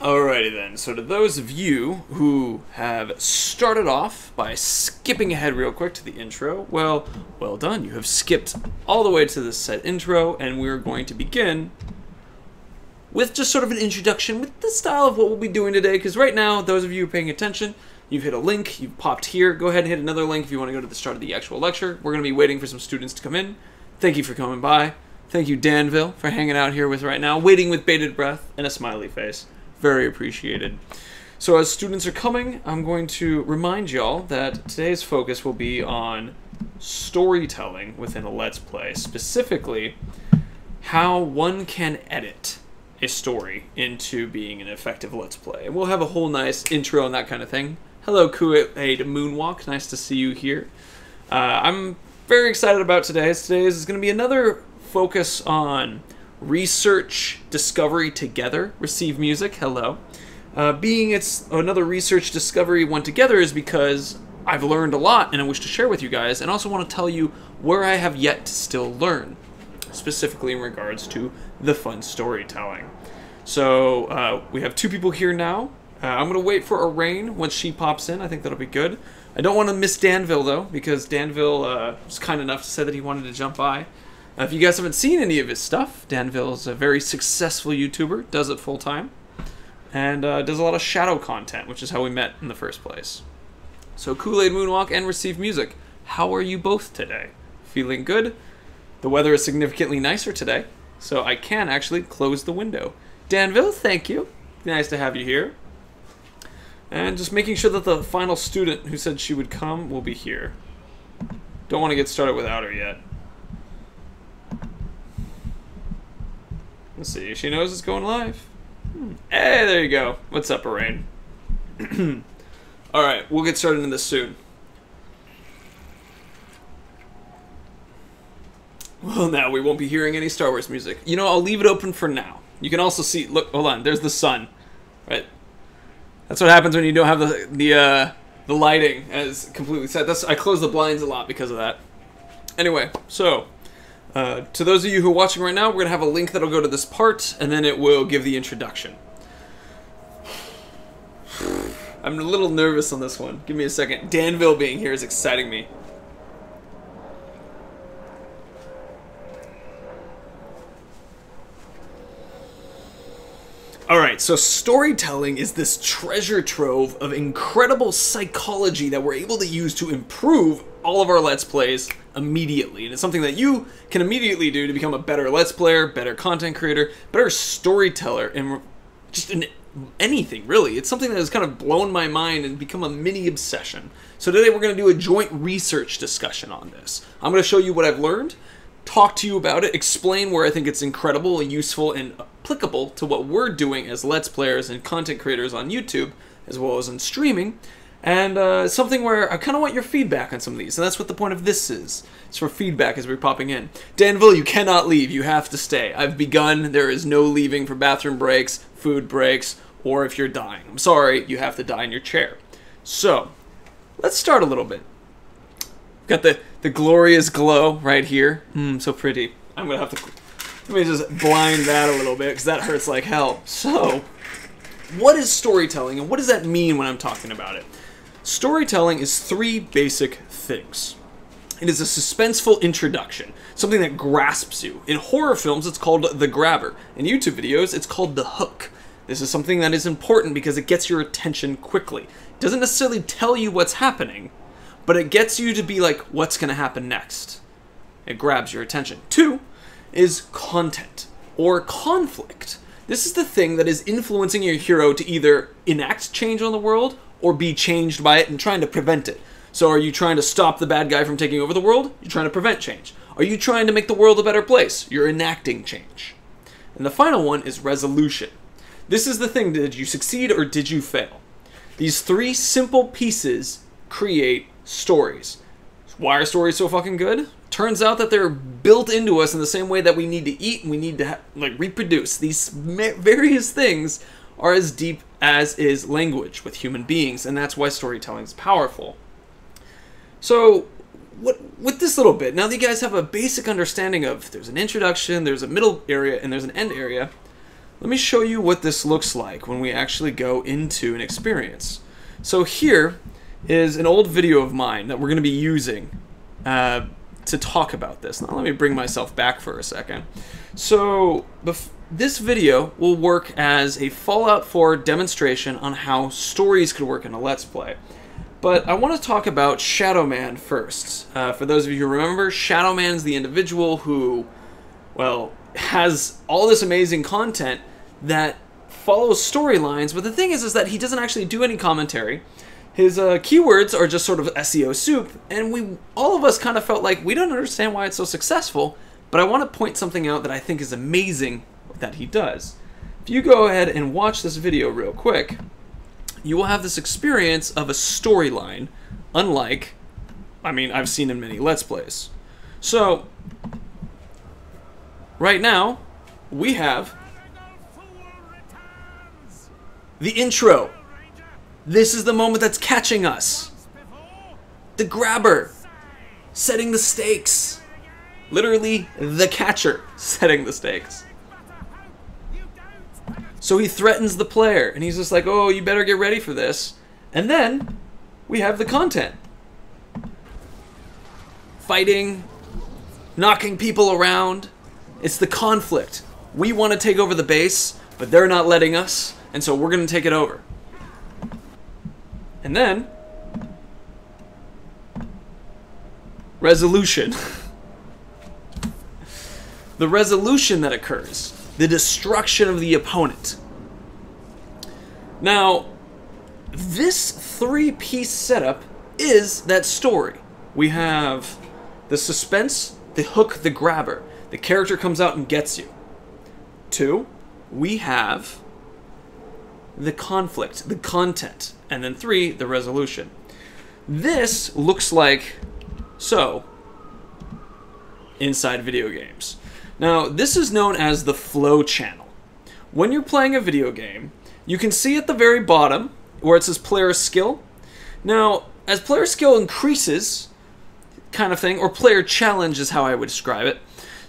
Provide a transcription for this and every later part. Alrighty then, so to those of you who have started off by skipping ahead real quick to the intro, well done. You have skipped all the way to the set intro, and we're going to begin with just sort of an introduction with the style of what we'll be doing today, because right now, those of you paying attention, you've hit a link, you've popped here. Go ahead and hit another link if you want to go to the start of the actual lecture. We're going to be waiting for some students to come in. Thank you for coming by. Thank you, Danville, for hanging out here with right now, waiting with bated breath and a smiley face. Very appreciated. So as students are coming, I'm going to remind y'all that today's focus will be on storytelling within a Let's Play, specifically how one can edit a story into being an effective Let's Play. And we'll have a whole nice intro and that kind of thing. Hello, Kuwait Moonwalk. Nice to see you here. I'm very excited about today's. Today's is going to be another focus on research, discovery together, receive music, hello. Being it's another research, discovery, one together is because I've learned a lot and I wish to share with you guys, and also want to tell you where I have yet to still learn, specifically in regards to the fun storytelling. So we have two people here now. I'm going to wait for Arane once she pops in. I think that'll be good. I don't want to miss Danville, though, because Danville was kind enough to say that he wanted to jump by. If you guys haven't seen any of his stuff, Danville's a very successful YouTuber, does it full-time, and does a lot of shadow content, which is how we met in the first place. So Kool-Aid Moonwalk and Receive Music, how are you both today? Feeling good? The weather is significantly nicer today, so I can actually close the window. Danville, thank you. Nice to have you here. And just making sure that the final student who said she would come will be here. Don't want to get started without her yet. Let's see, she knows it's going live. Hey, there you go. What's up, Arane? Alright, we'll get started in this soon. Well, now we won't be hearing any Star Wars music. You know, I'll leave it open for now. You can also see, look, hold on, there's the sun. Right? That's what happens when you don't have the lighting as completely set. That's, I close the blinds a lot because of that. Anyway, so... to those of you who are watching right now, we're going to have a link that'll go to this part, and then it will give the introduction. I'm a little nervous on this one. Give me a second. Danville being here is exciting me. Alright, so storytelling is this treasure trove of incredible psychology that we're able to use to improve all of our Let's Plays immediately. And it's something that you can immediately do to become a better Let's Player, better content creator, better storyteller, and just in anything, really. It's something that has kind of blown my mind and become a mini obsession. So today we're going to do a joint research discussion on this. I'm going to show you what I've learned, talk to you about it, explain where I think it's incredible and useful and applicable to what we're doing as Let's Players and content creators on YouTube, as well as in streaming. And something where I kind of want your feedback on some of these, and that's what the point of this is. It's for feedback as we're popping in. Danville, you cannot leave. You have to stay. I've begun. There is no leaving for bathroom breaks, food breaks, or if you're dying. I'm sorry. You have to die in your chair. So, let's start a little bit. We've got the glorious glow right here. So pretty. I'm going to have to... Let me just blind that a little bit, because that hurts like hell. So, what is storytelling, and what does that mean when I'm talking about it? Storytelling is three basic things. It is a suspenseful introduction, something that grasps you. In horror films, it's called the grabber. In YouTube videos, it's called the hook. This is something that is important because it gets your attention quickly. It doesn't necessarily tell you what's happening, but it gets you to be like, what's going to happen next? It grabs your attention. Two is content or conflict. This is the thing that is influencing your hero to either enact change on the world or be changed by it and trying to prevent it. So are you trying to stop the bad guy from taking over the world? You're trying to prevent change. Are you trying to make the world a better place? You're enacting change. And the final one is resolution. This is the thing, did you succeed or did you fail? These three simple pieces create stories. Why are stories so fucking good? Turns out that they're built into us in the same way that we need to eat and we need to like reproduce. These various things are as deep as is language with human beings, and that's why storytelling is powerful. So, with this little bit, now that you guys have a basic understanding of there's an introduction, there's a middle area, and there's an end area, Let me show you what this looks like when we actually go into an experience. So here is an old video of mine that we're going to be using to talk about this. Now let me bring myself back for a second. So this video will work as a Fallout 4 demonstration on how stories could work in a Let's Play. But I want to talk about Shadow Man first. For those of you who remember, Shadow Man's the individual who, well, has all this amazing content that follows storylines, but the thing is that he doesn't actually do any commentary. His keywords are just sort of SEO soup, and all of us kind of felt like we don't understand why it's so successful, but I want to point something out that I think is amazing that he does. If you go ahead and watch this video real quick, you will have this experience of a storyline, unlike, I mean, I've seen in many Let's Plays. So, right now, we have the intro. This is the moment that's catching us. The grabber, setting the stakes. Literally, the catcher, setting the stakes. So he threatens the player, and he's just like, oh, you better get ready for this. And then, we have the content. Fighting, knocking people around. It's the conflict. We want to take over the base, but they're not letting us, and so we're going to take it over. And then, resolution. The resolution that occurs. The destruction of the opponent. Now, this three-piece setup is that story. We have the suspense, the hook, the grabber. The character comes out and gets you. Two, we have the conflict, the content. And then three, the resolution. This looks like so inside video games. Now, this is known as the flow channel. When you're playing a video game, you can see at the very bottom where it says player skill. Now, as player skill increases, kind of thing, or player challenge is how I would describe it,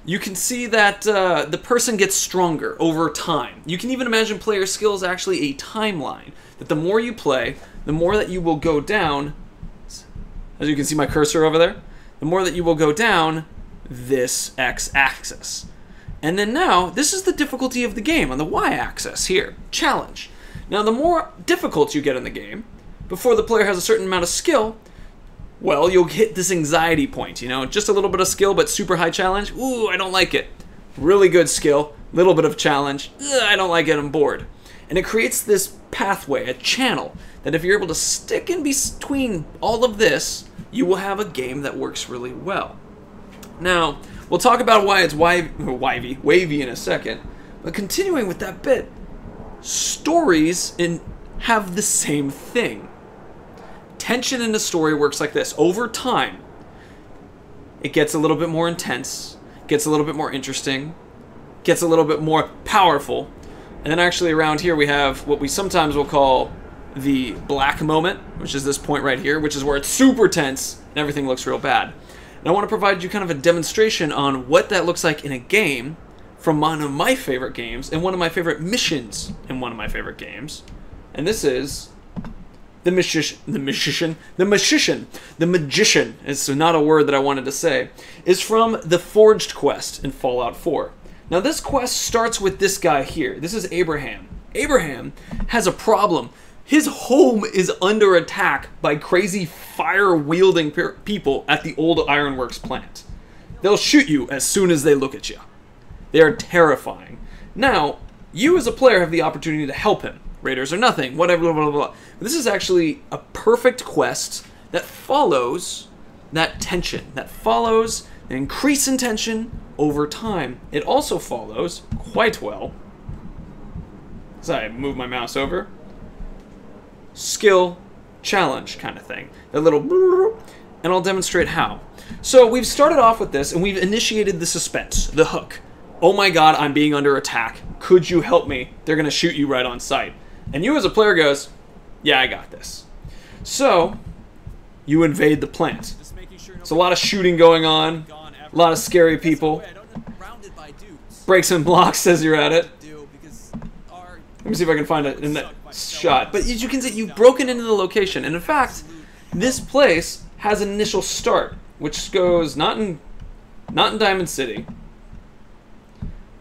you can see that the person gets stronger over time. You can even imagine player skill is actually a timeline, that the more you play, the more that you will go down, as you can see my cursor over there, the more that you will go down this x-axis. And then now, this is the difficulty of the game on the y-axis here, challenge. Now the more difficult you get in the game, before the player has a certain amount of skill, well, you'll hit this anxiety point, you know, just a little bit of skill but super high challenge, ooh, I don't like it. Really good skill, little bit of challenge, ugh, I don't like it, I'm bored. And it creates this pathway, a channel, that if you're able to stick in between all of this, you will have a game that works really well. Now, we'll talk about why it's wavy in a second, but continuing with that bit, stories have the same thing. Tension in a story works like this. Over time, it gets a little bit more intense, gets a little bit more interesting, gets a little bit more powerful, and then actually around here we have what we sometimes will call the black moment, which is this point right here, which is where it's super tense and everything looks real bad. And I want to provide you kind of a demonstration on what that looks like in a game from one of my favorite games and one of my favorite missions in one of my favorite games. And this is the magician. It's not a word that I wanted to say. Is from the Forged quest in Fallout 4. Now this quest starts with this guy here. This is Abraham. Abraham has a problem. His home is under attack by crazy fire-wielding people at the old ironworks plant. They'll shoot you as soon as they look at you. They are terrifying. Now, you as a player have the opportunity to help him. Raiders are nothing, whatever, blah, blah, blah. This is actually a perfect quest that follows that tension, that follows an increase in tension over time. It also follows, quite well, as I move my mouse over, skill, challenge kind of thing. That little brrr, and I'll demonstrate how. So we've started off with this and we've initiated the suspense, the hook. Oh my god, I'm being under attack. Could you help me? They're going to shoot you right on sight. And you as a player goes, yeah, I got this. So you invade the plant. It's a lot of shooting going on, a lot of scary people. Breaks and blocks as you're at it. Let me see if I can find it in that shot. But as you can see, you've broken into the location. And in fact, this place has an initial start, which goes not in Diamond City.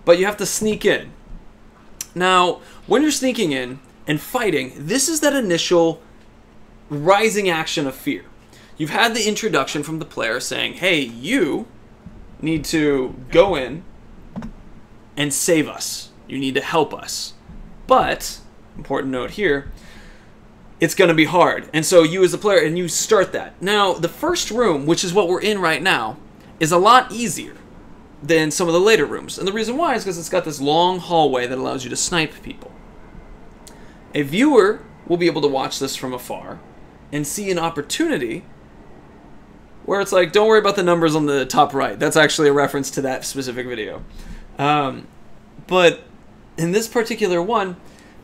But you have to sneak in. Now, when you're sneaking in and fighting, this is that initial rising action of fear. You've had the introduction from the player saying, hey, you need to go in and save us. You need to help us. But, important note here, it's going to be hard. And so you as the player, and you start that. Now, the first room, which is what we're in right now, is a lot easier than some of the later rooms. And the reason why is because it's got this long hallway that allows you to snipe people. A viewer will be able to watch this from afar and see an opportunity where it's like, don't worry about the numbers on the top right. That's actually a reference to that specific video. But in this particular one,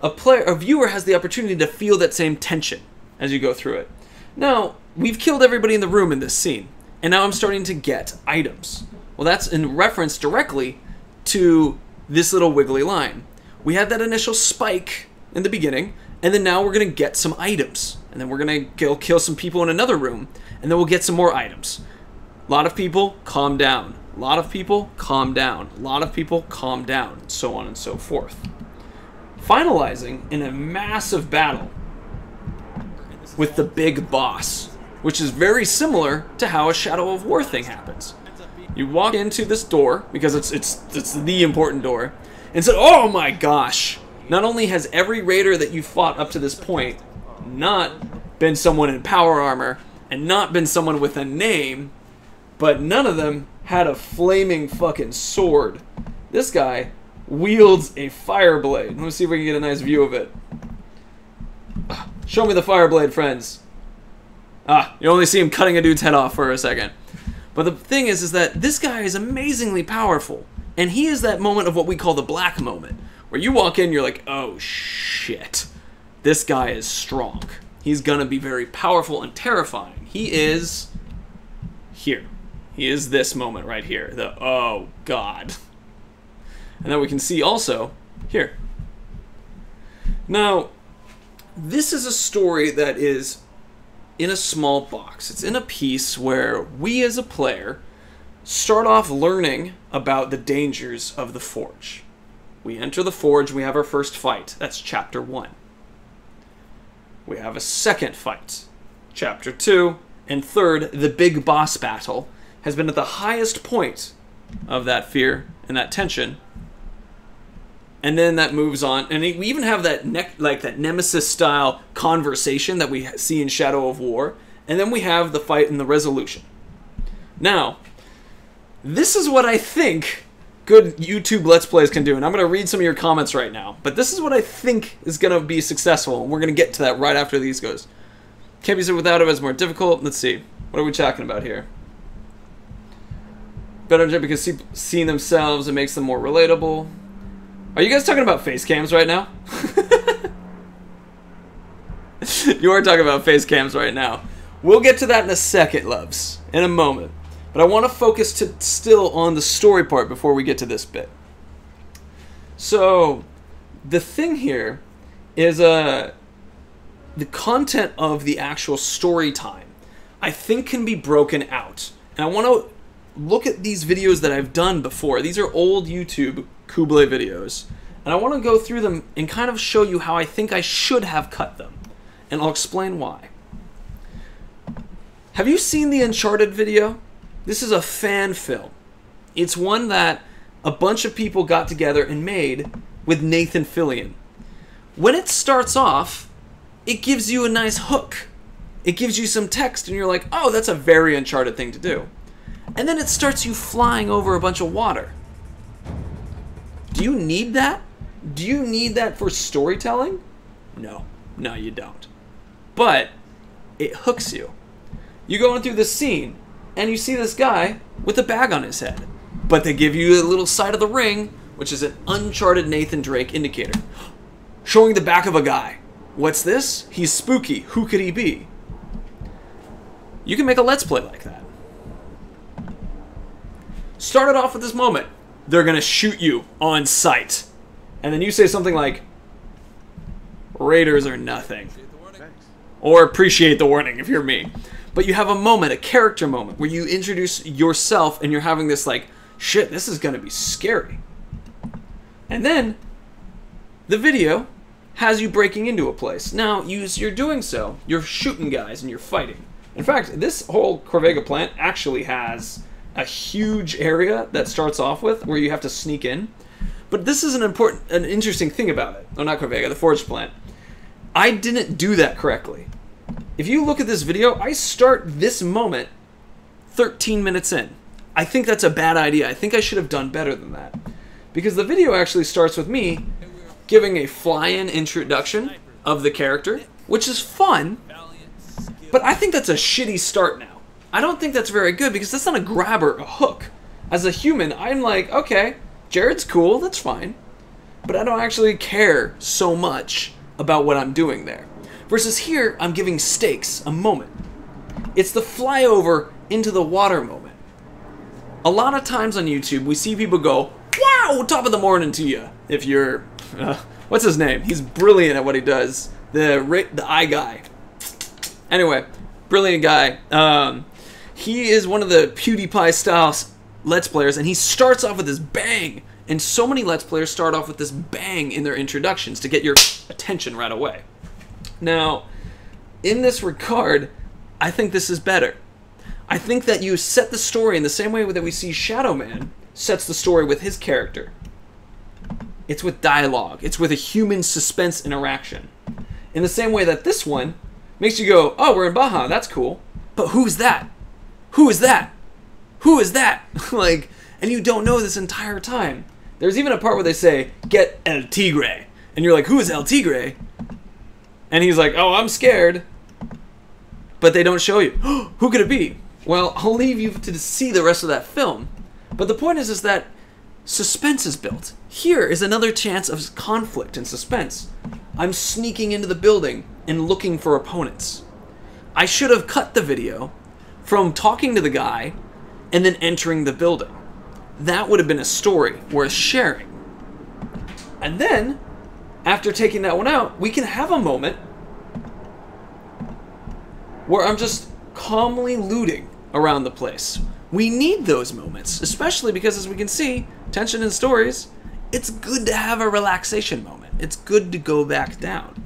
a viewer has the opportunity to feel that same tension as you go through it. Now, we've killed everybody in the room in this scene, and now I'm starting to get items. Well, that's in reference directly to this little wiggly line. We had that initial spike in the beginning, and then now we're going to get some items. And then we're going to kill some people in another room, and then we'll get some more items. A lot of people, calm down. A lot of people, calm down. A lot of people, calm down, and so on and so forth. Finalizing in a massive battle with the big boss, which is very similar to how a Shadow of War thing happens. You walk into this door, because it's the important door, and said, oh my gosh, not only has every raider that you fought up to this point not been someone in power armor and not been someone with a name, but none of them had a flaming fucking sword. This guy wields a fire blade. Let me see if we can get a nice view of it. Show me the fire blade, friends. Ah, you only see him cutting a dude's head off for a second. But the thing is that this guy is amazingly powerful, and he is that moment of what we call the black moment, where you walk in, you're like, oh shit. This guy is strong. He's going to be very powerful and terrifying. He is here. He is this moment right here. The, oh, God. And then we can see also here. Now, this is a story that is in a small box. It's in a piece where we as a player start off learning about the dangers of the Forge. We enter the Forge. We have our first fight. That's chapter 1. We have a second fight, chapter 2, and third, the big boss battle has been at the highest point of that fear and that tension, and then that moves on, and we even have that that nemesis-style conversation that we see in Shadow of War, and then we have the fight and the resolution. Now, this is what I think good YouTube Let's Plays can do, and I'm going to read some of your comments right now, but this is what I think is going to be successful, and we're going to get to that right after these goes. Can't be said without it as more difficult. Let's see. What are we talking about here? Better because seeing themselves, it makes them more relatable. Are you guys talking about face cams right now? You are talking about face cams right now. We'll get to that in a second, loves, in a moment. But I want to focus still on the story part before we get to this bit. So, the thing here is the content of the actual story time, I think, can be broken out. And I want to look at these videos that I've done before. These are old YouTube Kublai videos. And I want to go through them and kind of show you how I think I should have cut them. And I'll explain why. Have you seen the Uncharted video? This is a fan film. It's one that a bunch of people got together and made with Nathan Fillion. When it starts off, it gives you a nice hook. It gives you some text, and you're like, oh, that's a very Uncharted thing to do. And then it starts you flying over a bunch of water. Do you need that? Do you need that for storytelling? No. No, you don't. But it hooks you. You're going through this scene, and you see this guy with a bag on his head. But they give you a little side of the ring, which is an Uncharted Nathan Drake indicator. Showing the back of a guy. What's this? He's spooky. Who could he be? You can make a Let's Play like that. Started off with this moment. They're going to shoot you on sight. And then you say something like, Raiders are nothing. Or appreciate the warning if you're me. But you have a moment, a character moment, where you introduce yourself and you're having this like, shit, this is going to be scary. And then the video has you breaking into a place. Now, you're doing so. You're shooting guys and you're fighting. In fact, this whole Corvega plant actually has a huge area that starts off with where you have to sneak in. But this is an interesting thing about it. Oh, not Corvega, the Forge Plant. I didn't do that correctly. If you look at this video, I start this moment 13 minutes in. I think that's a bad idea. I think I should have done better than that. Because the video actually starts with me giving a fly-in introduction of the character, which is fun, but I think that's a shitty start now. I don't think that's very good because that's not a grabber, a hook. As a human, I'm like, okay, Jared's cool, that's fine. But I don't actually care so much about what I'm doing there. Versus here, I'm giving stakes a moment. It's the flyover into the water moment. A lot of times on YouTube, we see people go, wow, top of the morning to you. If you're, what's his name? He's brilliant at what he does. The eye guy. Anyway, brilliant guy. He is one of the PewDiePie style Let's Players, and he starts off with this bang. And so many Let's Players start off with this bang in their introductions to get your attention right away. Now, in this regard, I think this is better. I think that you set the story in the same way that we see Shadow Man sets the story with his character. It's with dialogue. It's with a human suspense interaction. In the same way that this one makes you go, oh, we're in Baja, that's cool. But who's that? Who is that? Who is that? Like, and you don't know this entire time. There's even a part where they say, get El Tigre. And you're like, who is El Tigre? And he's like, oh, I'm scared. But they don't show you. Who could it be? Well, I'll leave you to see the rest of that film. But the point is that suspense is built. Here is another chance of conflict and suspense. I'm sneaking into the building and looking for opponents. I should have cut the video from talking to the guy and then entering the building. That would have been a story worth sharing. And then, after taking that one out, we can have a moment where I'm just calmly looting around the place. We need those moments, especially because, as we can see, tension in stories, it's good to have a relaxation moment. It's good to go back down.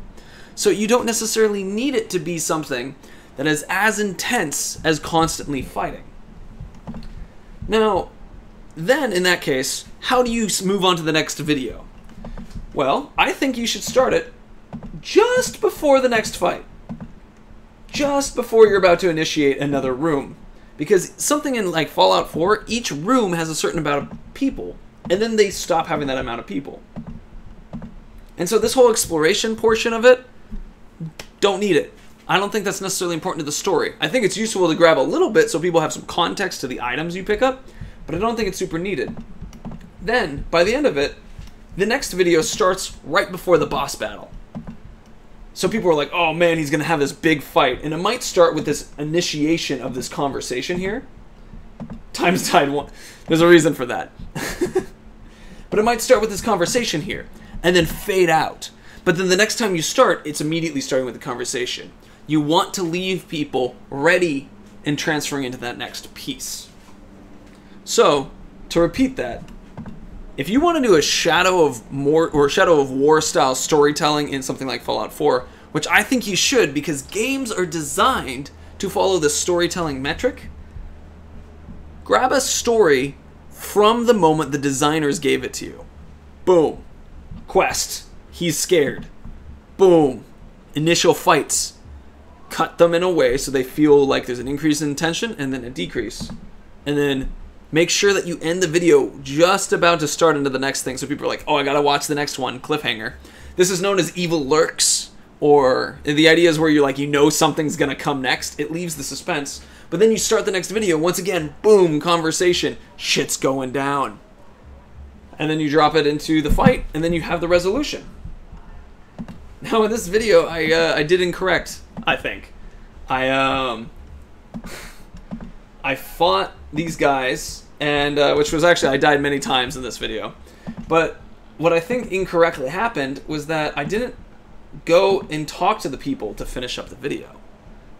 So you don't necessarily need it to be something that is as intense as constantly fighting. Now, then in that case, how do you move on to the next video? Well, I think you should start it just before the next fight. Just before you're about to initiate another room. Because something in like Fallout 4, each room has a certain amount of people, and then they stop having that amount of people. And so this whole exploration portion of it, don't need it. I don't think that's necessarily important to the story. I think it's useful to grab a little bit so people have some context to the items you pick up, but I don't think it's super needed. Then, by the end of it, the next video starts right before the boss battle. So people are like, oh man, he's going to have this big fight. And it might start with this initiation of this conversation here. Times Tide 1. There's a reason for that. But it might start with this conversation here and then fade out. But then the next time you start, it's immediately starting with the conversation. You want to leave people ready and transferring into that next piece. So, to repeat that, if you want to do a Shadow of War style storytelling in something like Fallout 4, which I think you should because games are designed to follow the storytelling metric, grab a story from the moment the designers gave it to you. Boom. Quest. He's scared. Boom. Initial fights. Cut them in a way so they feel like there's an increase in tension and then a decrease. And then make sure that you end the video just about to start into the next thing so people are like, oh, I gotta watch the next one, cliffhanger. This is known as evil lurks, or the idea is where you're like, you know something's gonna come next. It leaves the suspense, but then you start the next video, once again, boom, conversation, shit's going down. And then you drop it into the fight, and then you have the resolution. Now in this video, I did incorrect, I think. I fought these guys, and which was actually, I died many times in this video. But what I think incorrectly happened was that I didn't go and talk to the people to finish up the video.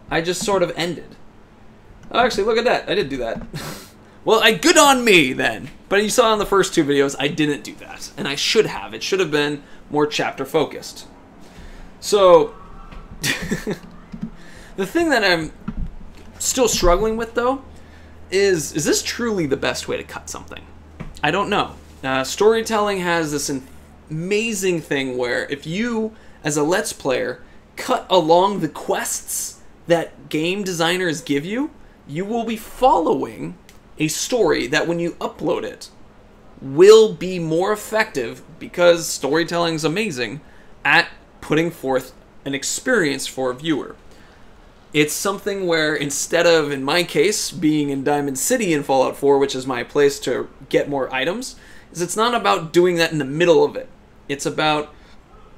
I just sort of ended. Oh, actually, look at that. I did do that. Well, good on me then. But you saw in the first two videos, I didn't do that. And I should have. It should have been more chapter focused. So, the thing that I'm still struggling with, though, is this truly the best way to cut something? I don't know. Storytelling has this amazing thing where if you, as a Let's Player, cut along the quests that game designers give you, you will be following a story that when you upload it will be more effective, because storytelling is amazing at putting forth an experience for a viewer. It's something where instead of, in my case, being in Diamond City in Fallout 4, which is my place to get more items, is it's not about doing that in the middle of it. It's about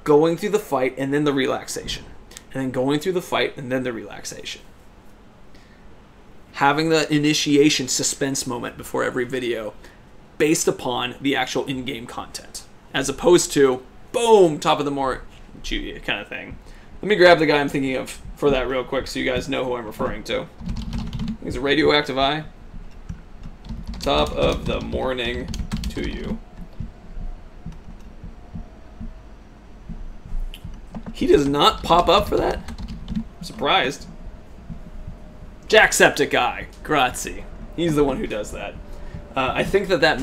going through the fight and then the relaxation, and then going through the fight and then the relaxation. Having the initiation suspense moment before every video based upon the actual in-game content. As opposed to, boom, top of the morning kind of thing. Let me grab the guy I'm thinking of for that real quick so you guys know who I'm referring to. He's a radioactive eye. Top of the morning to you. He does not pop up for that? I'm surprised. Jacksepticeye, grazie. He's the one who does that. I think that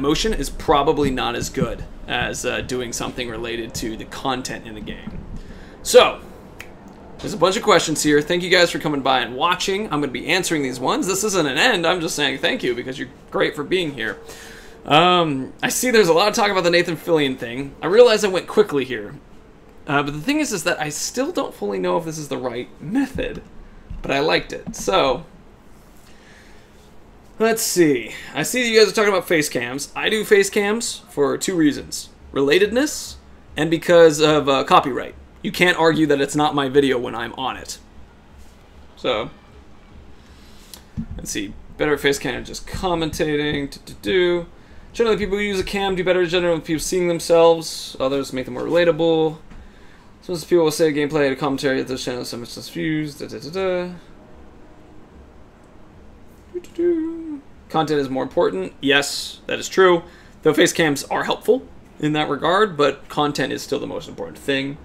motion is probably not as good as doing something related to the content in the game. So, there's a bunch of questions here. Thank you guys for coming by and watching. I'm going to be answering these ones. This isn't an end. I'm just saying thank you because you're great for being here. I see there's a lot of talk about the Nathan Fillion thing. I realize I went quickly here. But the thing is that I still don't fully know if this is the right method. But I liked it. So, let's see. I see that you guys are talking about face cams. I do face cams for two reasons. Relatedness and because of copyright. You can't argue that it's not my video when I'm on it. So, let's see. Better face cam than just commentating. Generally, people who use a cam do better generally people seeing themselves. Others make them more relatable. Sometimes people will say gameplay and commentary at this channel, so much less views. Content is more important. Yes, that is true. Though face cams are helpful in that regard, but content is still the most important thing.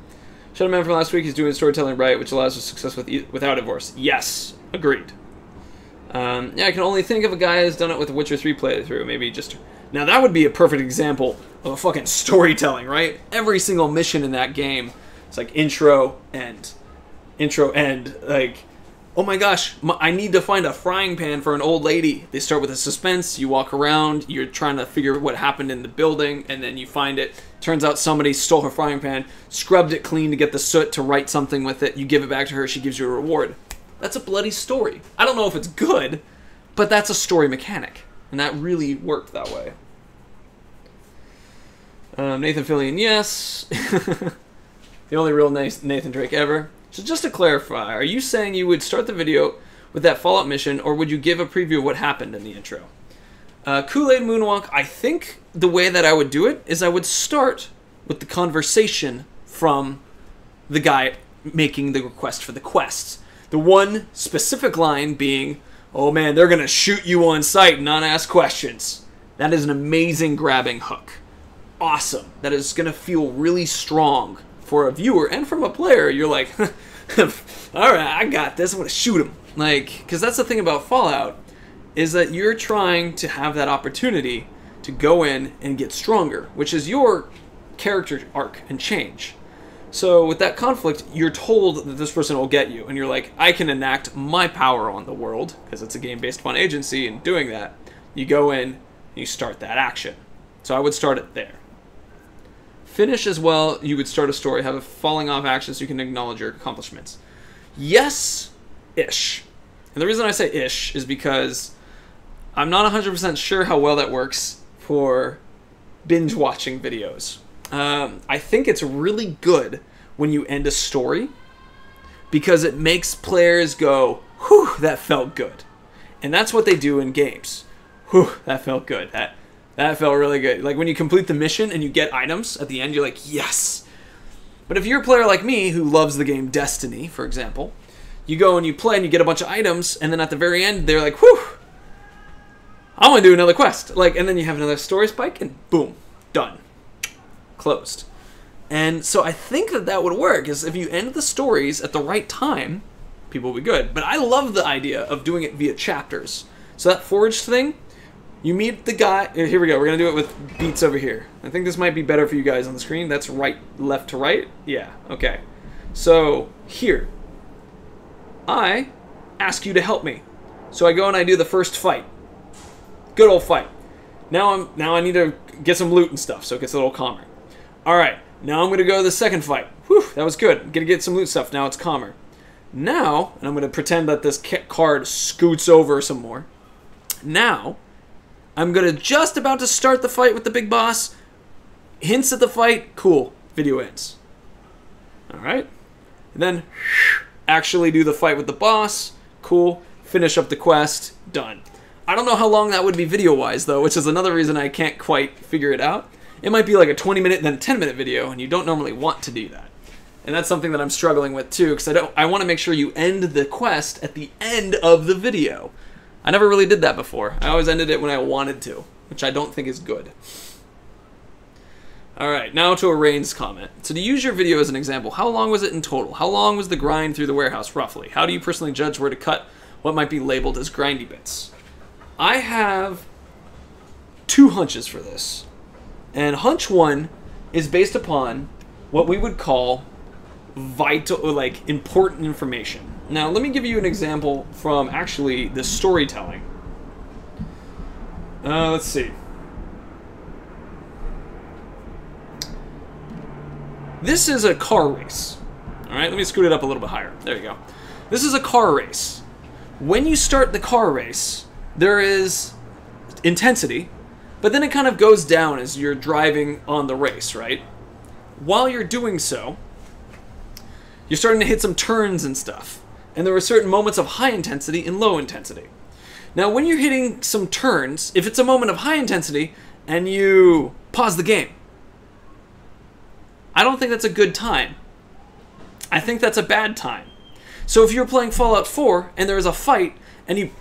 Shadow Man from last week is doing storytelling right, which allows for success without divorce. Yes, agreed. Yeah, I can only think of a guy who's done it with a Witcher 3 playthrough. Maybe just... Now that would be a perfect example of a fucking storytelling, right? Every single mission in that game, it's like intro, end. Intro, end. Like, oh my gosh, I need to find a frying pan for an old lady. They start with a suspense, you walk around, you're trying to figure what happened in the building, and then you find it. Turns out somebody stole her frying pan, scrubbed it clean to get the soot to write something with it, you give it back to her, she gives you a reward. That's a bloody story. I don't know if it's good, but that's a story mechanic. And that really worked that way. Nathan Fillion, yes. The only real nice Nathan Drake ever. So just to clarify, are you saying you would start the video with that Fallout mission, or would you give a preview of what happened in the intro? Kool-Aid Moonwalk, I think the way that I would do it is I would start with the conversation from the guy making the request for the quests. The one specific line being, oh man, they're going to shoot you on sight and not ask questions. That is an amazing grabbing hook. Awesome. That is going to feel really strong for a viewer and from a player. You're like, alright, I got this. I'm going to shoot him. Like, because that's the thing about Fallout, is that you're trying to have that opportunity to go in and get stronger, which is your character arc and change. So with that conflict, you're told that this person will get you, and you're like, I can enact my power on the world, because it's a game based upon agency, and doing that, you go in and you start that action. So I would start it there. Finish as well, you would start a story, have a falling off action so you can acknowledge your accomplishments. Yes-ish. And the reason I say ish is because I'm not 100% sure how well that works for binge-watching videos. I think it's really good when you end a story because it makes players go, whew, that felt good. And that's what they do in games. Whew, that felt good. That felt really good. Like when you complete the mission and you get items at the end, you're like, yes, But if you're a player like me who loves the game Destiny, for example, you go and you play and you get a bunch of items, and then at the very end, they're like, whew, I want to do another quest. Like, and then you have another story spike, and boom, done. Closed. And so I think that that would work, is if you end the stories at the right time, people will be good. But I love the idea of doing it via chapters. So that Forge thing, you meet the guy. Here we go. We're going to do it with beats over here. I think this might be better for you guys on the screen. That's right, left to right. Yeah, okay. So here, I ask you to help me. So I go and I do the first fight. Good old fight. Now I need to get some loot and stuff, so it gets a little calmer. All right, now I'm going to go to the second fight. Whew, that was good. I'm going to get some loot stuff. Now it's calmer. Now, and I'm going to pretend that this card scoots over some more. Now, I'm going to just about to start the fight with the big boss. Hints at the fight. Cool. Video ends. All right. And then actually do the fight with the boss. Cool. Finish up the quest. Done. I don't know how long that would be video-wise, though, which is another reason I can't quite figure it out. It might be like a 20-minute and then 10-minute video, and you don't normally want to do that. And that's something that I'm struggling with, too, because I want to make sure you end the quest at the end of the video. I never really did that before. I always ended it when I wanted to, which I don't think is good. All right, now to Arane's comment. So to use your video as an example, how long was it in total? How long was the grind through the warehouse, roughly? How do you personally judge where to cut what might be labeled as grindy bits? I have two hunches for this. And hunch one is based upon what we would call vital, like important information. Now, let me give you an example from actually the storytelling. Let's see. This is a car race. All right, let me scoot it up a little bit higher. There you go. This is a car race. When you start the car race, there is intensity, but then it kind of goes down as you're driving on the race, right? While you're doing so, you're starting to hit some turns and stuff. And there are certain moments of high intensity and low intensity. Now, when you're hitting some turns, if it's a moment of high intensity and you pause the game, I don't think that's a good time. I think that's a bad time. So if you're playing Fallout 4 and there is a fight and you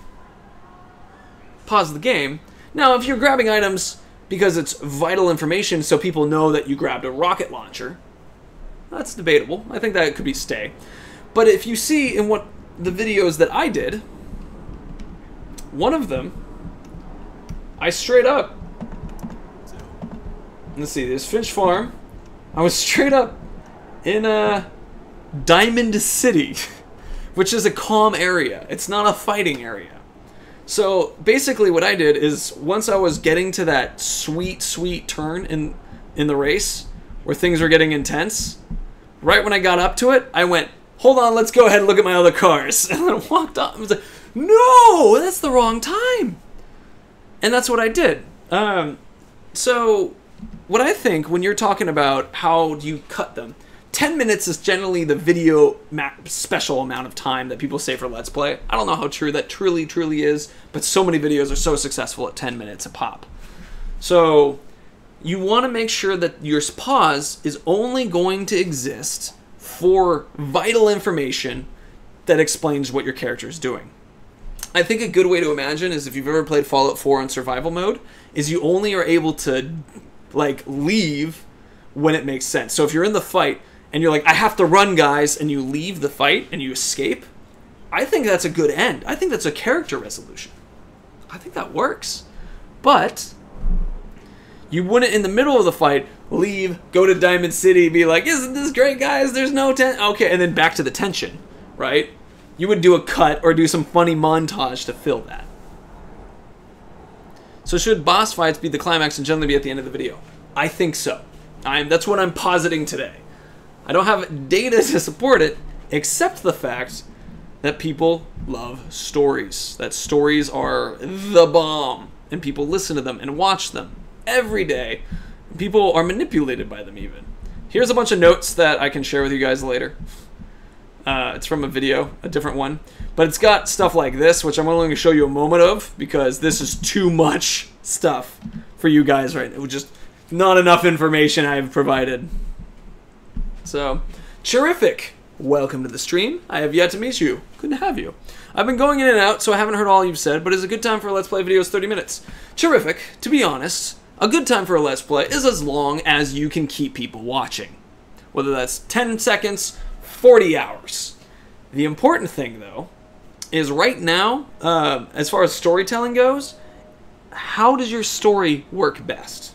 pause the game, now if you're grabbing items because it's vital information so people know that you grabbed a rocket launcher, that's debatable. I think that could be stay. But if you see in what the videos that I did, one of them, I straight up, let's see, there's Finch Farm. I was straight up in Diamond City, which is a calm area. It's not a fighting area. So basically what I did is once I was getting to that sweet, sweet turn in the race where things were getting intense, right when I got up to it, I went, hold on, let's go ahead and look at my other cars. And then I walked up and was like, no, that's the wrong time. And that's what I did. So what I think when you're talking about how do you cut them, 10 minutes is generally the video special amount of time that people say for Let's Play. I don't know how true that truly is, but so many videos are so successful at 10 minutes a pop. So you want to make sure that your pause is only going to exist for vital information that explains what your character is doing. I think a good way to imagine is if you've ever played Fallout 4 on survival mode, is you only are able to like leave when it makes sense. So if you're in the fight and you're like, I have to run, guys, and you leave the fight and you escape, I think that's a good end. I think that's a character resolution. I think that works. But you wouldn't, in the middle of the fight, leave, go to Diamond City, be like, isn't this great, guys? There's no tension. Okay, and then back to the tension, right? You would do a cut or do some funny montage to fill that. So should boss fights be the climax and generally be at the end of the video? I think so. That's what I'm positing today. I don't have data to support it, except the fact that people love stories. That stories are the bomb, and people listen to them and watch them. Every day, people are manipulated by them even. Here's a bunch of notes that I can share with you guys later. It's from a video, a different one. But it's got stuff like this, which I'm only going to show you a moment of, because this is too much stuff for you guys right now. Just not enough information I've provided. So, terrific! Welcome to the stream. I have yet to meet you. Good to have you. I've been going in and out, so I haven't heard all you've said, but it's a good time for a Let's Play video is 30 minutes. Terrific. To be honest, a good time for a Let's Play is as long as you can keep people watching. Whether that's 10 seconds, 40 hours. The important thing, though, is right now, as far as storytelling goes, how does your story work best?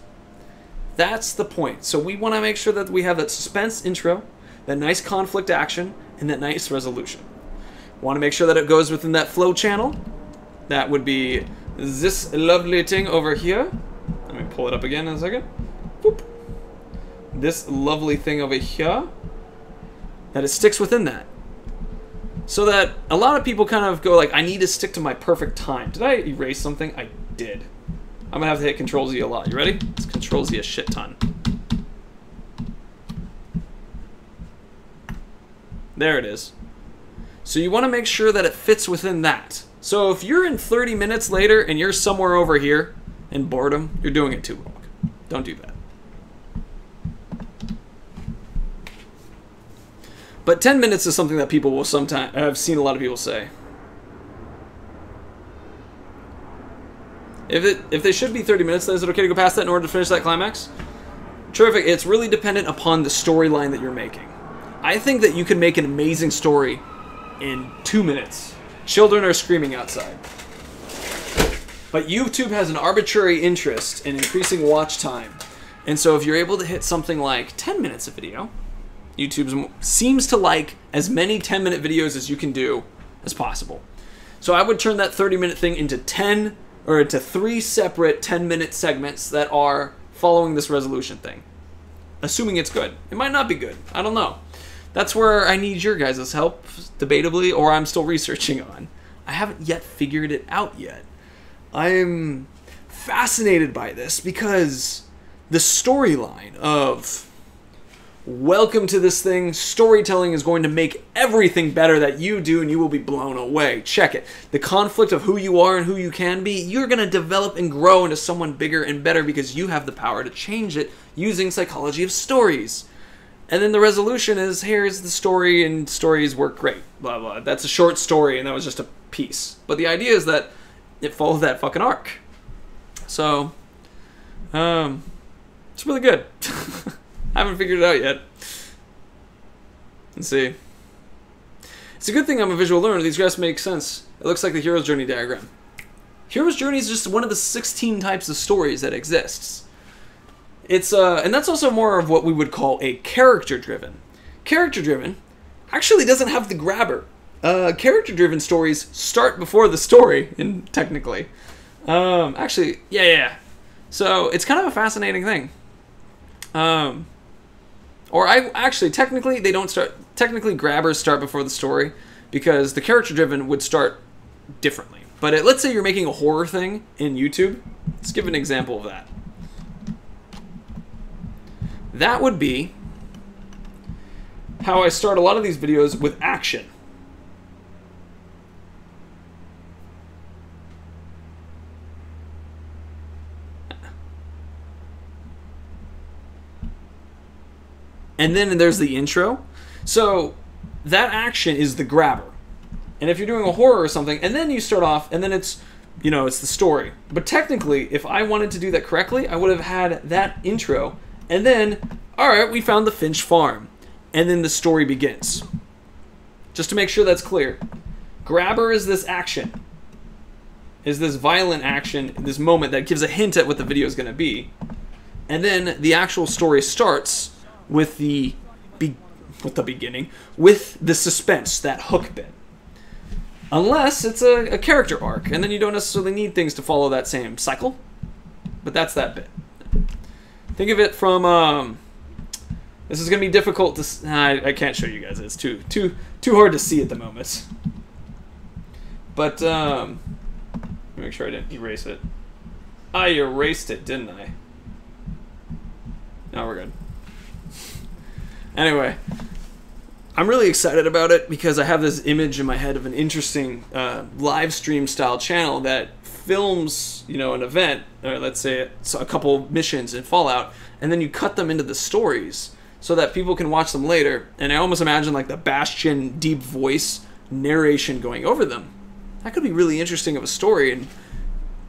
That's the point. So we want to make sure that we have that suspense intro, that nice conflict action, and that nice resolution. Want to make sure that it goes within that flow channel. That would be this lovely thing over here. Let me pull it up again in a second. Boop. This lovely thing over here. That it sticks within that. So that a lot of people kind of go like, I need to stick to my perfect time. Did I erase something? I did. I'm going to have to hit Control-Z a lot. You ready? It's Control-Z a shit ton. There it is. So you want to make sure that it fits within that. So if you're in 30 minutes later and you're somewhere over here in boredom, you're doing it too long. Don't do that. But 10 minutes is something that people will sometimes... I've seen a lot of people say. If they should be 30 minutes, then is it okay to go past that in order to finish that climax? Terrific. It's really dependent upon the storyline that you're making. I think that you can make an amazing story in 2 minutes. Children are screaming outside. But YouTube has an arbitrary interest in increasing watch time. And so if you're able to hit something like 10 minutes a video, YouTube seems to like as many 10-minute videos as you can do as possible. So I would turn that 30-minute thing into 10 or into 3 separate 10-minute segments that are following this resolution thing. Assuming it's good. It might not be good. I don't know. That's where I need your guys' help, debatably, or I'm still researching on. I haven't yet figured it out yet. I'm fascinated by this because the storyline of welcome to this thing, storytelling is going to make everything better that you do and you will be blown away. Check it. The conflict of who you are and who you can be, you're going to develop and grow into someone bigger and better because you have the power to change it using psychology of stories. And then the resolution is, here's the story, and stories work great. Blah, blah. That's a short story, and that was just a piece. But the idea is that it followed that fucking arc. So, it's really good. I haven't figured it out yet. Let's see. It's a good thing I'm a visual learner. These graphs make sense. It looks like the hero's journey diagram. Hero's journey is just one of the 16 types of stories that exists. It's and that's also more of what we would call a character-driven. Character-driven actually doesn't have the grabber. Character-driven stories start before the story, and technically, actually, yeah. So it's kind of a fascinating thing. Technically, they don't start. Technically, grabbers start before the story because the character-driven would start differently. But let's say you're making a horror thing in YouTube. Let's give an example of that. That would be how I start a lot of these videos with action. And then there's the intro. So that action is the grabber. And if you're doing a horror or something, and then you start off, and then it's, you know, it's the story. But technically, if I wanted to do that correctly, I would have had that intro. And then, alright, we found the Finch Farm. And then the story begins. Just to make sure that's clear. Grabber is this action. Is this violent action, this moment that gives a hint at what the video is going to be. And then the actual story starts with the beginning, with the suspense, that hook bit. Unless it's a character arc, and then you don't necessarily need things to follow that same cycle. But that's that bit. Think of it from, this is going to be difficult to, I can't show you guys, it's too hard to see at the moment. But, make sure I didn't erase it. I erased it, didn't I? No, we're good. Anyway, I'm really excited about it because I have this image in my head of an interesting live stream style channel that films, you know, an event, or let's say it's a couple missions in Fallout, and then you cut them into the stories so that people can watch them later. And I almost imagine like the Bastion deep voice narration going over them. That could be really interesting of a story and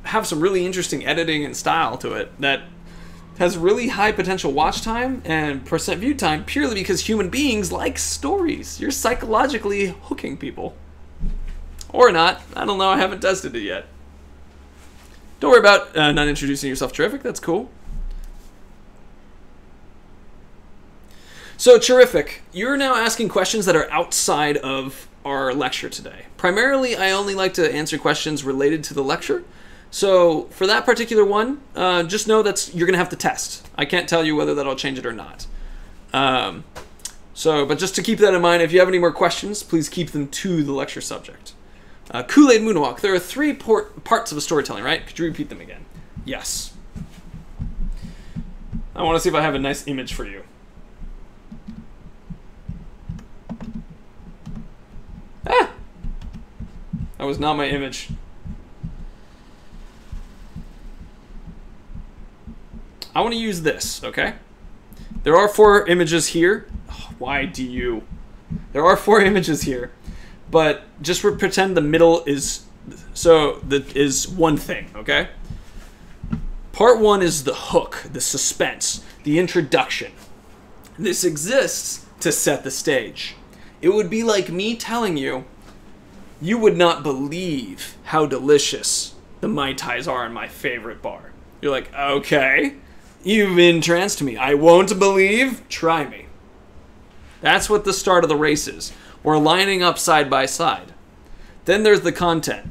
have some really interesting editing and style to it that has really high potential watch time and percent view time purely because human beings like stories. You're psychologically hooking people. Or not. I don't know. I haven't tested it yet. Don't worry about not introducing yourself. Terrific. That's cool. So, Terrific, you're now asking questions that are outside of our lecture today. Primarily, I only like to answer questions related to the lecture. So, for that particular one, just know that you're going to have to test. I can't tell you whether that'll change it or not. But just to keep that in mind, if you have any more questions, please keep them to the lecture subject. Kool-Aid Moonwalk. There are three parts of a storytelling, right? Could you repeat them again? Yes. I want to see if I have a nice image for you. Ah! That was not my image. I want to use this, okay? There are four images here. Oh, why do you? There are four images here. But just pretend the middle is one thing, okay? Part one is the hook, the suspense, the introduction. This exists to set the stage. It would be like me telling you, you would not believe how delicious the Mai Tais are in my favorite bar. You're like, okay, you've entranced me. I won't believe, try me. That's what the start of the race is. We're lining up side by side. Then there's the content.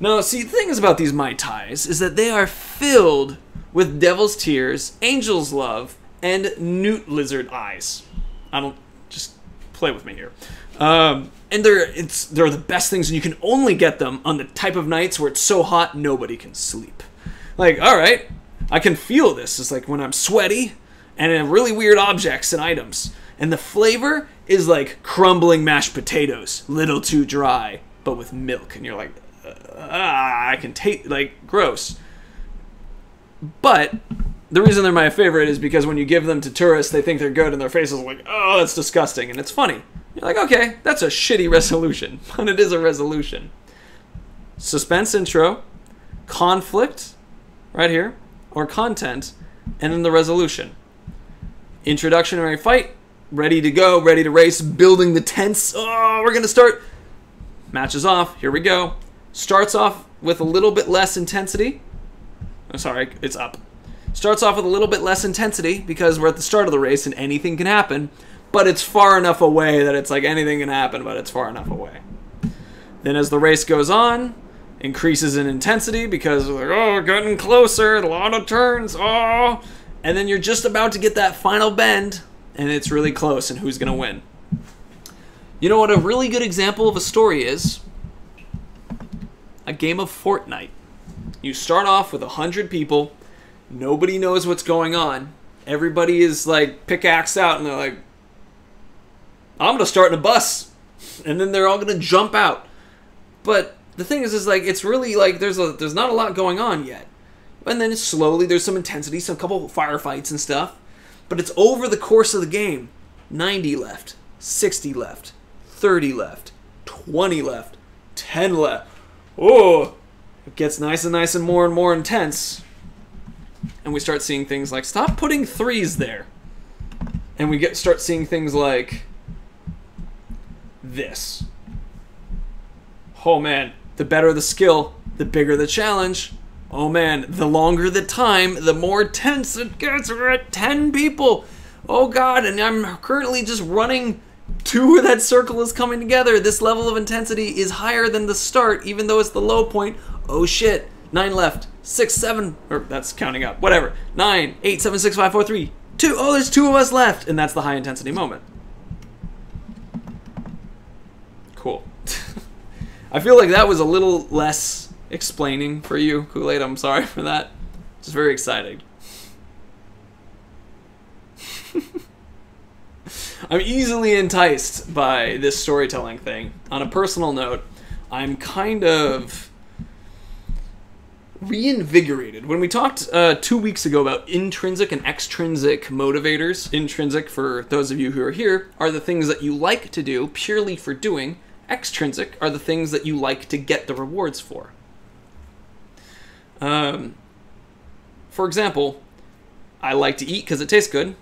Now, see, the thing is about these Mai Tais is that they are filled with devil's tears, angel's love, and newt lizard eyes. I don't, just play with me here. And they're the best things, and you can only get them on the type of nights where it's so hot nobody can sleep. Like, all right, I can feel this. It's like when I'm sweaty and in really weird objects and items. And the flavor is like crumbling mashed potatoes, little too dry, but with milk. And you're like, I can taste, like, gross. But the reason they're my favorite is because when you give them to tourists, they think they're good, and their faces are like, oh, that's disgusting, and it's funny. You're like, okay, that's a shitty resolution, but it is a resolution. Suspense intro, conflict, right here, or content, and then the resolution. Introductionary fight. Ready to go, ready to race, building the tents. Oh, we're going to start. Matches off. Here we go. Starts off with a little bit less intensity. I'm sorry, it's up. Starts off with a little bit less intensity because we're at the start of the race and anything can happen, but it's far enough away that it's like anything can happen, but it's far enough away. Then as the race goes on, increases in intensity because we're like, oh, we're getting closer, a lot of turns, oh. And then you're just about to get that final bend, and it's really close, and who's going to win? You know what a really good example of a story is? A game of Fortnite. You start off with 100 people. Nobody knows what's going on. Everybody is, like, pickaxe out, and they're like, I'm going to start in a bus. And then they're all going to jump out. But the thing is, like, it's really, like, there's not a lot going on yet. And then slowly there's some intensity, some couple firefights and stuff. But it's over the course of the game. 90 left, 60 left, 30 left, 20 left, 10 left. Oh, it gets nice and more intense. And we start seeing things like, stop putting threes there. And we start seeing things like this. Oh man, the better the skill, the bigger the challenge. Oh man, the longer the time, the more tense it gets. We're at 10 people. Oh god, and I'm currently just running to where that circle is coming together. This level of intensity is higher than the start, even though it's the low point. Oh shit, 9 left, 6, 7, or that's counting up, whatever. 9, 8, 7, 6, 5, 4, 3, 2. Oh, there's 2 of us left, and that's the high intensity moment. Cool. I feel like that was a little less explaining for you, Kool-Aid. I'm sorry for that. It's very exciting. I'm easily enticed by this storytelling thing. On a personal note, I'm kind of reinvigorated. When we talked 2 weeks ago about intrinsic and extrinsic motivators, intrinsic, for those of you who are here, are the things that you like to do purely for doing. Extrinsic are the things that you like to get the rewards for. For example, I like to eat because it tastes good.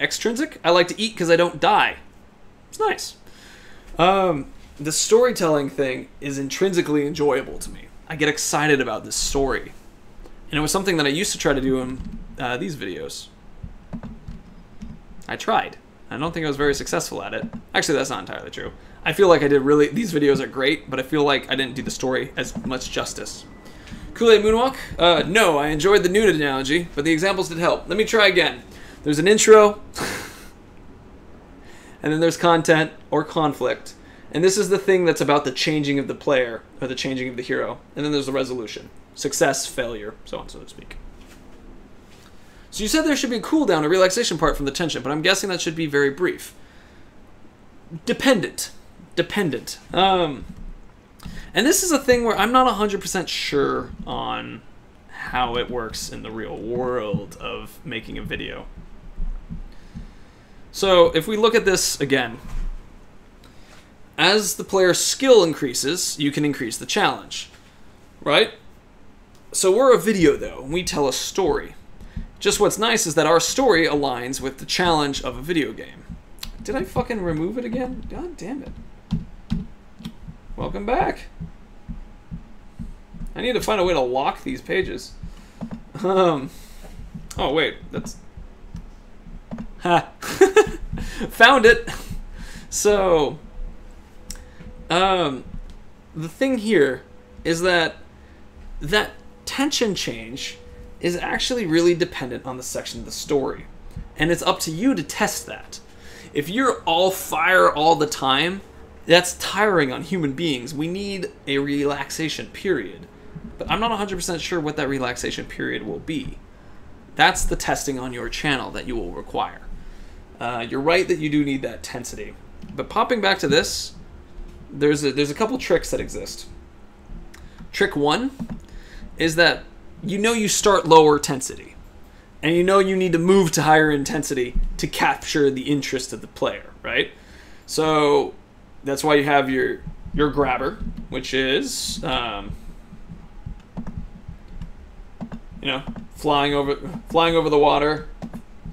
Extrinsic, I like to eat because I don't die. It's nice. The storytelling thing is intrinsically enjoyable to me. I get excited about this story. And it was something that I used to try to do in these videos. I tried. I don't think I was very successful at it. Actually, that's not entirely true. I feel like I did really... These videos are great, but I feel like I didn't do the story as much justice. Kool-Aid Moonwalk? No, I enjoyed the nude analogy, but the examples did help. Let me try again. There's an intro, and then there's content or conflict. And this is the thing that's about the changing of the player, or the changing of the hero. And then there's the resolution. Success, failure, so on, so to speak. So you said there should be a cooldown, a relaxation part from the tension, but I'm guessing that should be very brief. Dependent. And this is a thing where I'm not 100% sure on how it works in the real world of making a video. So if we look at this again, as the player's skill increases, you can increase the challenge, right? So we're a video, though, and we tell a story. Just what's nice is that our story aligns with the challenge of a video game. Did I fucking remove it again? God damn it. Welcome back. I need to find a way to lock these pages. Oh, wait. That's... Ha. Found it. So, the thing here is that that tension change is actually really dependent on the section of the story. And it's up to you to test that. If you're all fire all the time, that's tiring on human beings. We need a relaxation period. But I'm not 100% sure what that relaxation period will be. That's the testing on your channel that you will require. You're right that you do need that intensity. But popping back to this, there's a couple tricks that exist. Trick one is that you know you start lower intensity. And you know you need to move to higher intensity to capture the interest of the player, right? So that's why you have your grabber, which is, you know, flying over the water.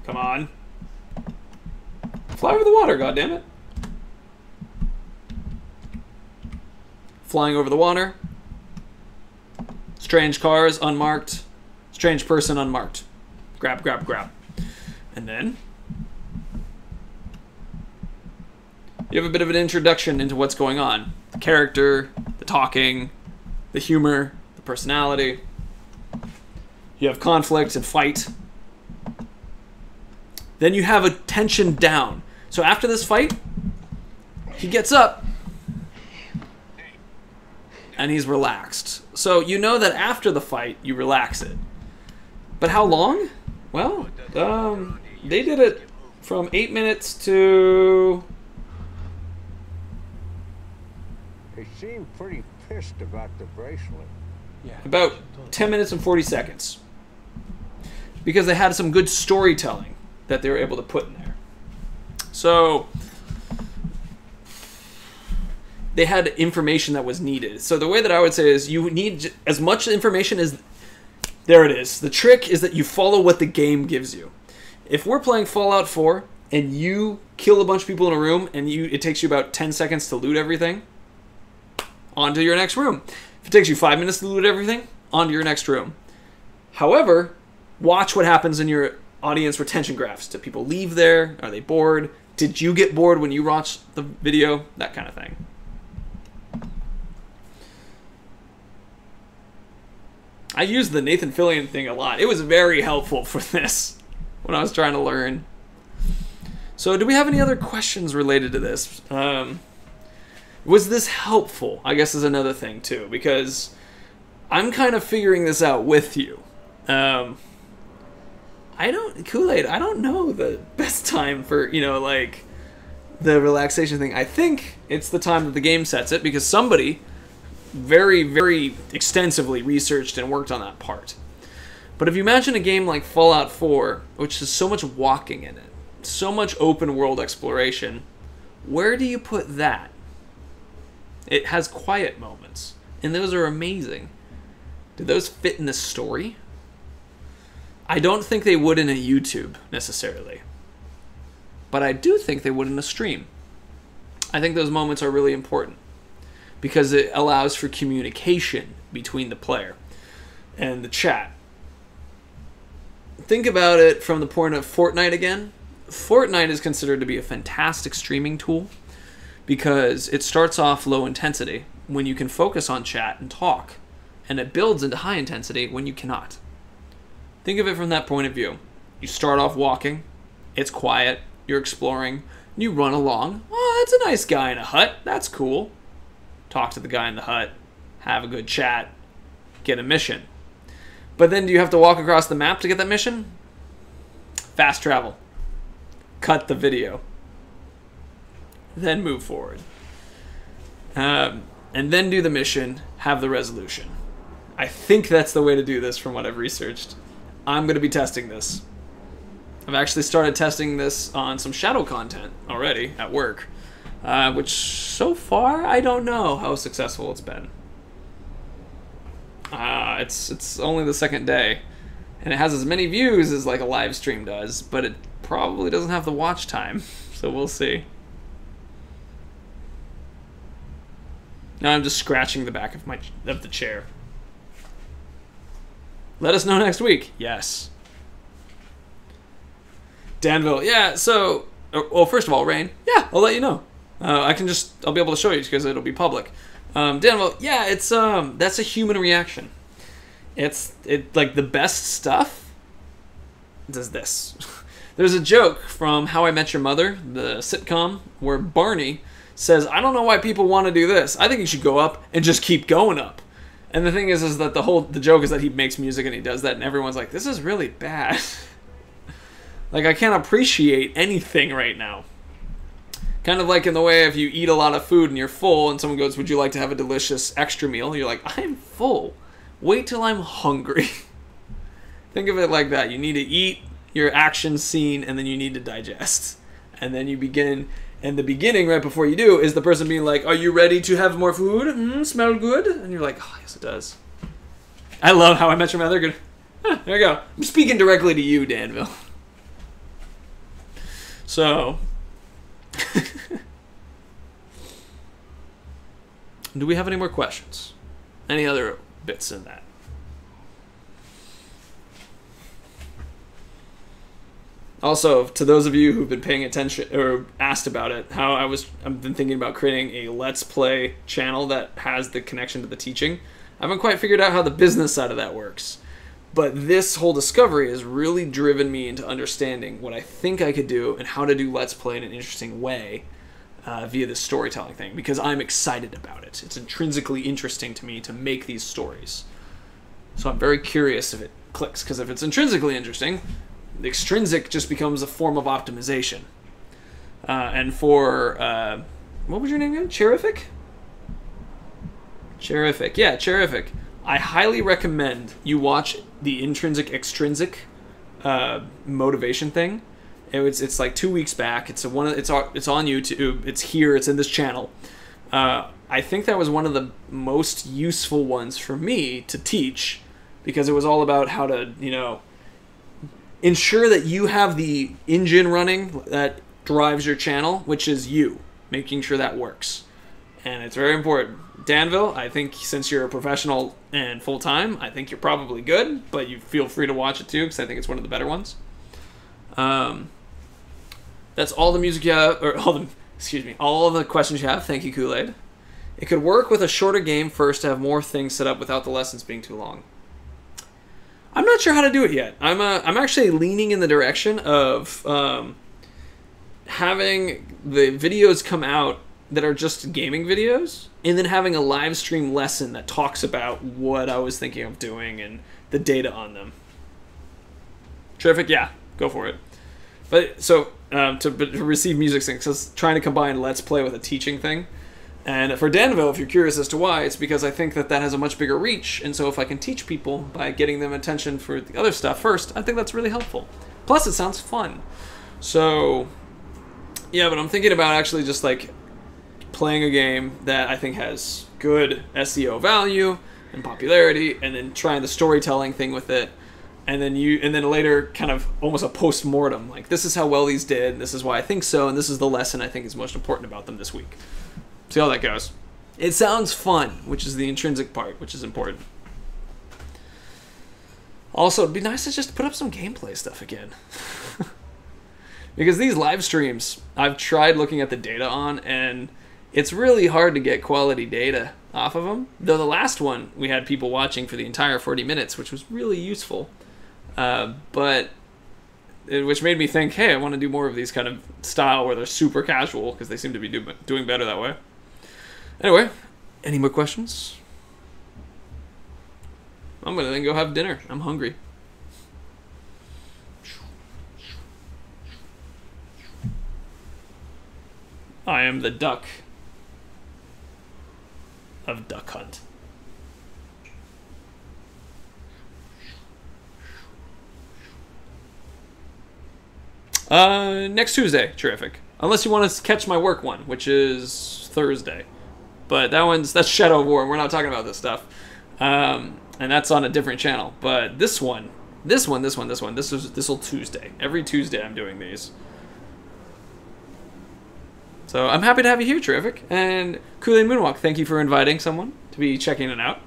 Come on. Fly over the water, goddammit. Flying over the water. Strange cars, unmarked. Strange person, unmarked. Grab, grab, grab. And then you have a bit of an introduction into what's going on. The character, the talking, the humor, the personality. You have conflict and fight. Then you have a tension down. So after this fight, he gets up and he's relaxed. So you know that after the fight, you relax it. But how long? Well, they did it from 8 minutes to... They seem pretty pissed about the bracelet. Yeah. About 10 minutes and 40 seconds. Because they had some good storytelling that they were able to put in there. So they had information that was needed. So the way that I would say is you need as much information as... There it is. The trick is that you follow what the game gives you. If we're playing Fallout 4 and you kill a bunch of people in a room and it takes you about 10 seconds to loot everything, onto your next room. If it takes you 5 minutes to loot everything, onto your next room. However, watch what happens in your audience retention graphs. Do people leave there? Are they bored? Did you get bored when you watched the video? That kind of thing. I used the Nathan Fillion thing a lot. It was very helpful for this when I was trying to learn. So do we have any other questions related to this? Was this helpful? I guess is another thing too, because I'm kind of figuring this out with you. Kool-Aid, I don't know the best time for, you know, like the relaxation thing. I think it's the time that the game sets it because somebody very, very extensively researched and worked on that part. But if you imagine a game like Fallout 4, which has so much walking in it, so much open world exploration, where do you put that? It has quiet moments, and those are amazing. Do those fit in the story? I don't think they would in a YouTube, necessarily. But I do think they would in a stream. I think those moments are really important, because it allows for communication between the player and the chat. Think about it from the point of Fortnite again. Fortnite is considered to be a fantastic streaming tool because it starts off low intensity when you can focus on chat and talk, and it builds into high intensity when you cannot. Think of it from that point of view. You start off walking, it's quiet, you're exploring, you run along. Oh, that's a nice guy in a hut, that's cool. Talk to the guy in the hut, have a good chat, get a mission. But then do you have to walk across the map to get that mission? Fast travel. Cut the video. Then move forward. And then do the mission, have the resolution. I think that's the way to do this from what I've researched. I'm going to be testing this. I've actually started testing this on some shadow content already at work, which so far I don't know how successful it's been. It's only the second day, and it has as many views as like a live stream does, but it probably doesn't have the watch time, so we'll see. Now I'm just scratching the back of the chair. Let us know next week. Yes. Danville, yeah, so, well, first of all, Rain, yeah, I'll let you know. I'll be able to show you because it'll be public. Danville, yeah, it's that's a human reaction. It's like the best stuff does this. There's a joke from How I Met Your Mother, the sitcom, where Barney says, "I don't know why people want to do this. I think you should go up and just keep going up." And the thing is that the joke is that he makes music and he does that, and everyone's like, "This is really bad." Like, I can't appreciate anything right now. Kind of like in the way if you eat a lot of food and you're full and someone goes, "Would you like to have a delicious extra meal?" You're like, "I'm full. Wait till I'm hungry." Think of it like that. You need to eat your action scene and then you need to digest. And then you begin, and the beginning right before you do is the person being like, "Are you ready to have more food? Smell good?" And you're like, "Oh, yes it does." I love How I Met Your Mother. Good. Huh, there you go. I'm speaking directly to you, Danville. So... do we have any more questions? Any other bits in that? Also, to those of you who've been paying attention or asked about it, how I've been thinking about creating a Let's Play channel that has the connection to the teaching. I haven't quite figured out how the business side of that works, but this whole discovery has really driven me into understanding what I think I could do and how to do Let's Play in an interesting way via this storytelling thing, because I'm excited about it. It's intrinsically interesting to me to make these stories. So I'm very curious if it clicks, because if it's intrinsically interesting, the extrinsic just becomes a form of optimization. And for, what was your name again? Cherific? Cherific. Yeah, Cherific. I highly recommend you watch the intrinsic-extrinsic motivation thing. It's like 2 weeks back. It's on YouTube. It's here. It's in this channel. I think that was one of the most useful ones for me to teach, because it was all about how to, you know, ensure that you have the engine running that drives your channel, which is you, making sure that works. And it's very important. Danville, I think since you're a professional and full-time, I think you're probably good, but you feel free to watch it too, because I think it's one of the better ones. That's all the music you have, or all the questions you have. Thank you, Kool-Aid. It could work with a shorter game first to have more things set up without the lessons being too long. I'm not sure how to do it yet. I'm actually leaning in the direction of having the videos come out that are just gaming videos, and then having a live stream lesson that talks about what I was thinking of doing and the data on them. Terrific, yeah, go for it. But so to receive music things, so trying to combine Let's Play with a teaching thing. And for Danville, if you're curious as to why, it's because I think that that has a much bigger reach, and so if I can teach people by getting them attention for the other stuff first, I think that's really helpful. Plus, it sounds fun. So, yeah, but I'm thinking about actually just, like, playing a game that I think has good SEO value and popularity, and then trying the storytelling thing with it, and then later kind of almost a post-mortem, like, this is how well these did, this is why I think so, and this is the lesson I think is most important about them this week. See how that goes. It sounds fun, which is the intrinsic part, which is important. Also, it'd be nice to just put up some gameplay stuff again. Because these live streams, I've tried looking at the data on, and it's really hard to get quality data off of them. Though the last one, we had people watching for the entire 40 minutes, which was really useful. Which made me think, hey, I want to do more of these kind of style where they're super casual, because they seem to be doing better that way. Anyway, any more questions? I'm going to then go have dinner. I'm hungry. I am the duck of Duck Hunt. Next Tuesday, terrific. Unless you want to catch my work one, which is Thursday. But that's Shadow of War, and we're not talking about this stuff. And that's on a different channel. But this'll Tuesday. Every Tuesday I'm doing these. So I'm happy to have you here, terrific. And Kool-Aid Moonwalk, thank you for inviting someone to be checking it out.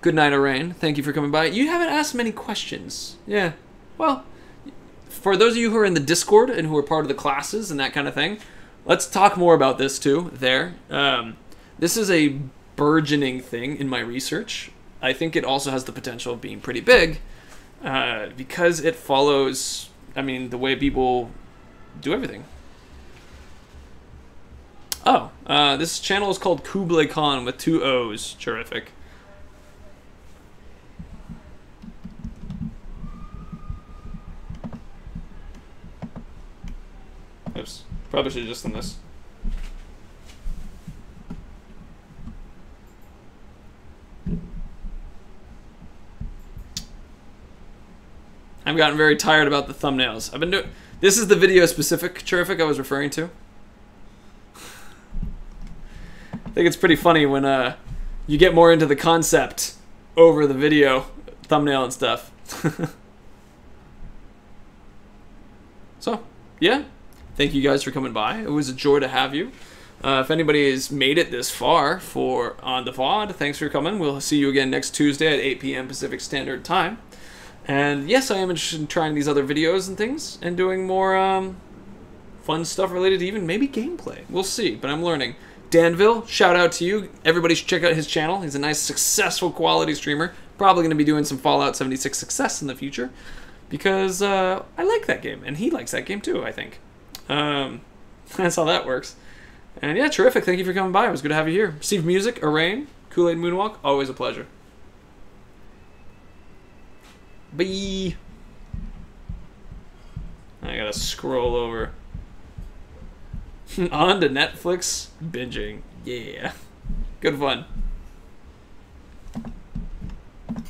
Good night, Arane. Thank you for coming by. You haven't asked many questions. Yeah. Well, for those of you who are in the Discord and who are part of the classes and that kind of thing, let's talk more about this too there. This is a burgeoning thing in my research. I think it also has the potential of being pretty big because it follows, I mean, the way people do everything. Oh, this channel is called Kublai Khan with 2 O's. Terrific. Oops. Probably should have just done this. I've gotten very tired about the thumbnails. I've been doing... This is the video specific, terrific, I was referring to. I think it's pretty funny when you get more into the concept over the video thumbnail and stuff. So, yeah. Thank you guys for coming by. It was a joy to have you. If anybody has made it this far on the VOD, thanks for coming. We'll see you again next Tuesday at 8 p.m. Pacific Standard Time. And yes, I am interested in trying these other videos and things and doing more fun stuff related to even maybe gameplay. We'll see, but I'm learning. Danville, shout out to you. Everybody should check out his channel. He's a nice, successful, quality streamer. Probably going to be doing some Fallout 76 success in the future because I like that game, and he likes that game too, I think. That's how that works. And yeah, terrific. Thank you for coming by. It was good to have you here. Steve Music, Arane, Kool-Aid Moonwalk, always a pleasure. Bye. I gotta scroll over. On to Netflix binging. Yeah. Good fun.